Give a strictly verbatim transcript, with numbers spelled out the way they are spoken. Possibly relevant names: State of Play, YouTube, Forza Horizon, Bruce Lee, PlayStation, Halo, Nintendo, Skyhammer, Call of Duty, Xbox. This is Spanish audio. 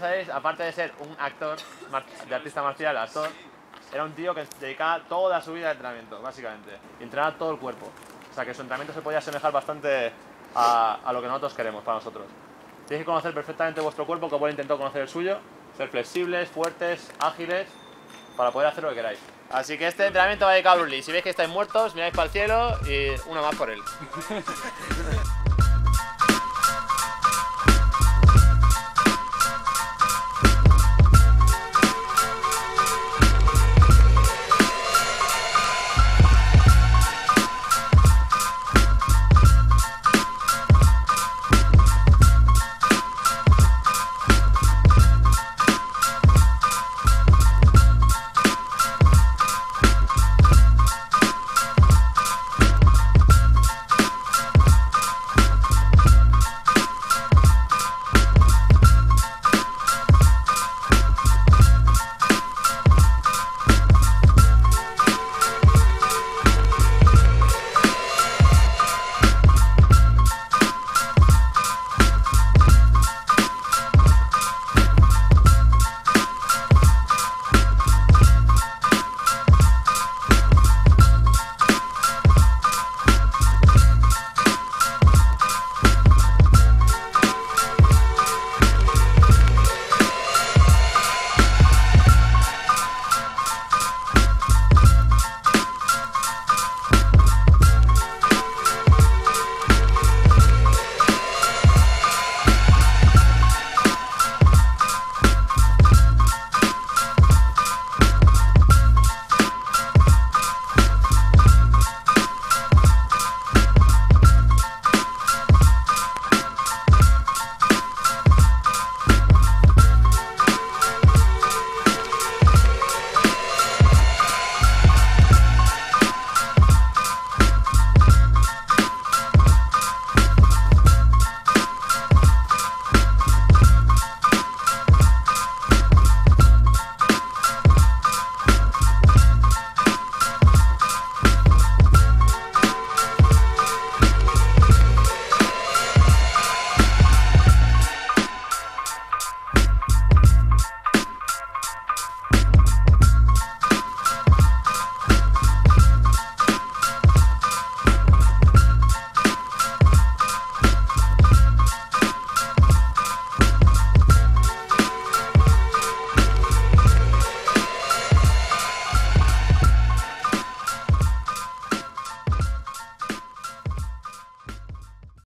pasa es, aparte de ser un actor, de artista marcial, actor, era un tío que dedicaba toda su vida al entrenamiento, básicamente. Y entrenaba todo el cuerpo. O sea, que su entrenamiento se podía asemejar bastante a, a lo que nosotros queremos para nosotros. Tenéis que conocer perfectamente vuestro cuerpo, como él intentó conocer el suyo. Ser flexibles, fuertes, ágiles, para poder hacer lo que queráis. Así que este entrenamiento va dedicado a Bruce Lee. Si veis que estáis muertos, miráis para el cielo y uno más por él.